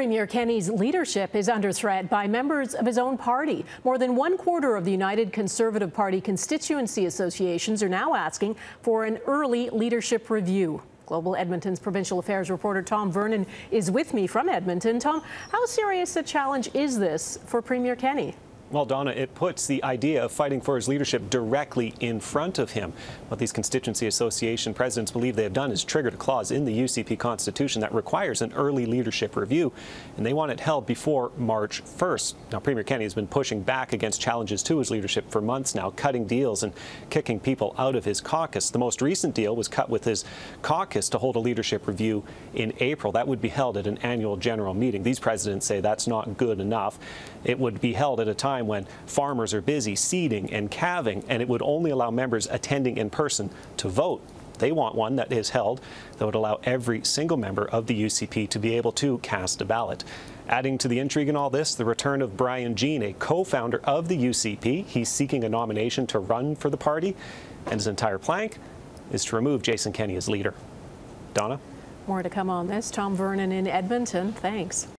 Premier Kenney's leadership is under threat by members of his own party. More than one quarter of the United Conservative Party constituency associations are now asking for an early leadership review. Global Edmonton's provincial affairs reporter Tom Vernon is with me from Edmonton. Tom, how serious a challenge is this for Premier Kenney? Well, Donna, it puts the idea of fighting for his leadership directly in front of him. What these constituency association presidents believe they have done is triggered a clause in the UCP Constitution that requires an early leadership review, and they want it held before March 1st. Now, Premier Kenney has been pushing back against challenges to his leadership for months now, cutting deals and kicking people out of his caucus. The most recent deal was cut with his caucus to hold a leadership review in April. That would be held at an annual general meeting. These presidents say that's not good enough. It would be held at a time when farmers are busy seeding and calving, and it would only allow members attending in person to vote. They want one that is held that would allow every single member of the UCP to be able to cast a ballot. Adding to the intrigue in all this, the return of Brian Jean, a co-founder of the UCP. He's seeking a nomination to run for the party, and his entire plank is to remove Jason Kenney as leader. Donna? More to come on this. Tom Vernon in Edmonton. Thanks.